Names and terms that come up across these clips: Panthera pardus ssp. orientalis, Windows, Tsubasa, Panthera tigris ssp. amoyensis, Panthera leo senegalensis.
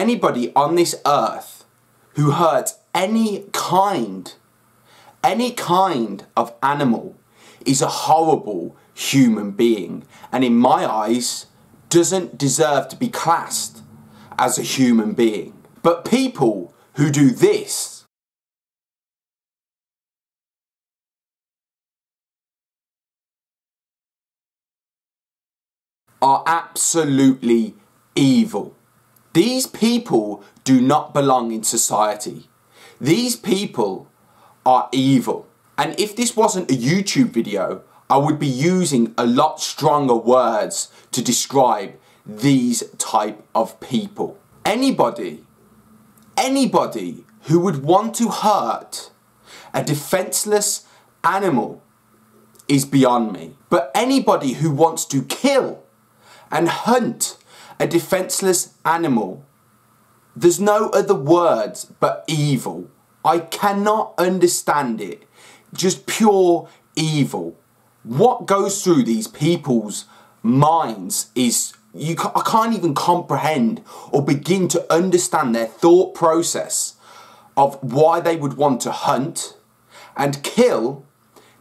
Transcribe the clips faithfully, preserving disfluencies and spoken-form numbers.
anybody on this earth who hurts any kind, any kind of animal is a horrible human being, and in my eyes doesn't deserve to be classed as a human being. But people who do this, are absolutely evil. These people do not belong in society. These people are evil. And if this wasn't a YouTube video, I would be using a lot stronger words to describe these type of people. Anybody, anybody who would want to hurt a defenseless animal is beyond me. But anybody who wants to kill and hunt a defenseless animal, there's no other words but evil. I cannot understand it. Just pure evil. What goes through these people's minds is, you ca- I can't even comprehend or begin to understand their thought process of why they would want to hunt and kill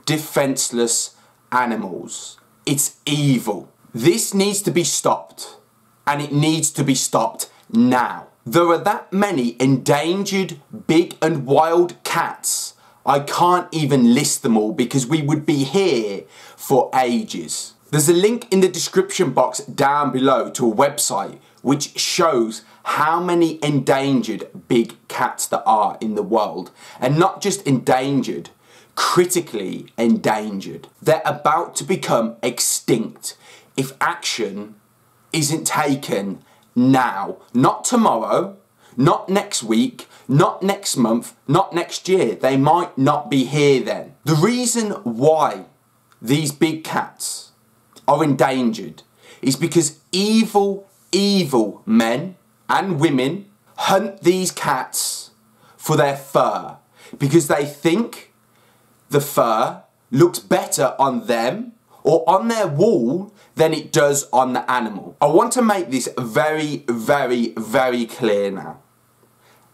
defenseless animals. It's evil. This needs to be stopped, and it needs to be stopped now. There are that many endangered big and wild cats, I can't even list them all because we would be here for ages. There's a link in the description box down below to a website which shows how many endangered big cats there are in the world, and not just endangered, critically endangered. They're about to become extinct if action isn't taken now. Not tomorrow, not next week, not next month, not next year. They might not be here then. The reason why these big cats are endangered is because evil, evil men and women hunt these cats for their fur because they think the fur looks better on them or on their wool than it does on the animal. I want to make this very, very, very clear now.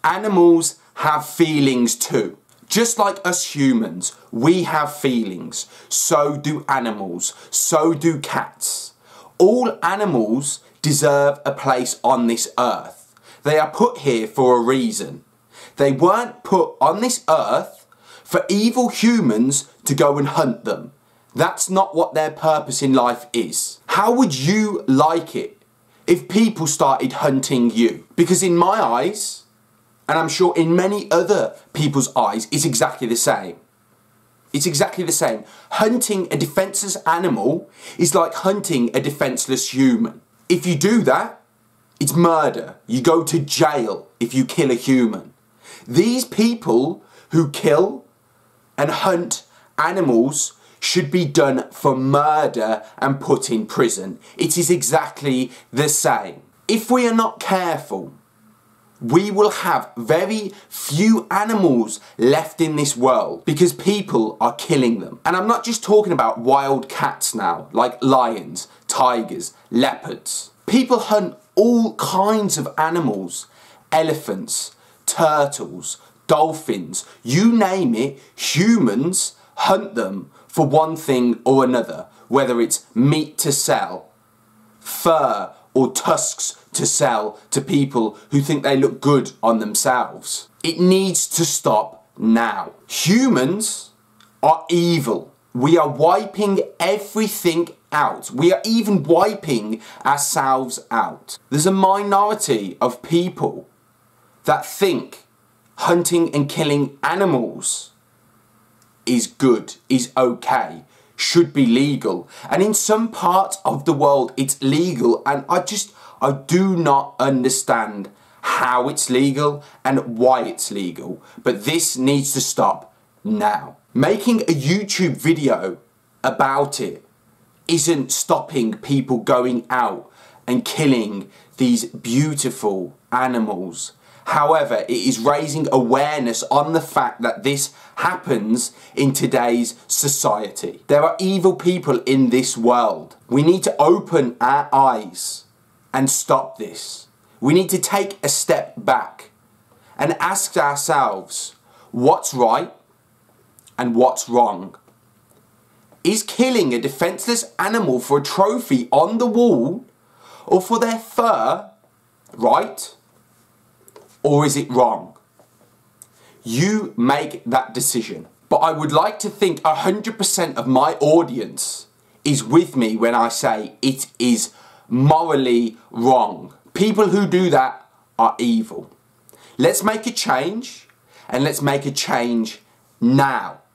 Animals have feelings too. Just like us humans, we have feelings. So do animals. So do cats. All animals deserve a place on this earth. They are put here for a reason. They weren't put on this earth for evil humans to go and hunt them. That's not what their purpose in life is. How would you like it if people started hunting you? Because in my eyes, and I'm sure in many other people's eyes, it's exactly the same. It's exactly the same. Hunting a defenseless animal is like hunting a defenseless human. If you do that, it's murder. You go to jail if you kill a human. These people who kill and hunt animals should be done for murder and put in prison. It is exactly the same. If we are not careful, we will have very few animals left in this world because people are killing them. And I'm not just talking about wild cats now, like lions, tigers, leopards. People hunt all kinds of animals, elephants, turtles, dolphins, you name it, humans hunt them for one thing or another, whether it's meat to sell, fur or tusks to sell to people who think they look good on themselves. It needs to stop now. Humans are evil. We are wiping everything out. We are even wiping ourselves out. There's a minority of people that think hunting and killing animals is good, is okay, should be legal. And in some parts of the world it's legal, and I just, I do not understand how it's legal and why it's legal. But this needs to stop now. Making a YouTube video about it isn't stopping people going out and killing these beautiful animals. However, it is raising awareness on the fact that this happens in today's society. There are evil people in this world. We need to open our eyes and stop this. we need to take a step back and ask ourselves what's right and what's wrong. Is killing a defenseless animal for a trophy on the wall or for their fur right, or is it wrong? You make that decision. But I would like to think one hundred percent of my audience is with me when I say it is morally wrong. People who do that are evil. Let's make a change, and let's make a change now.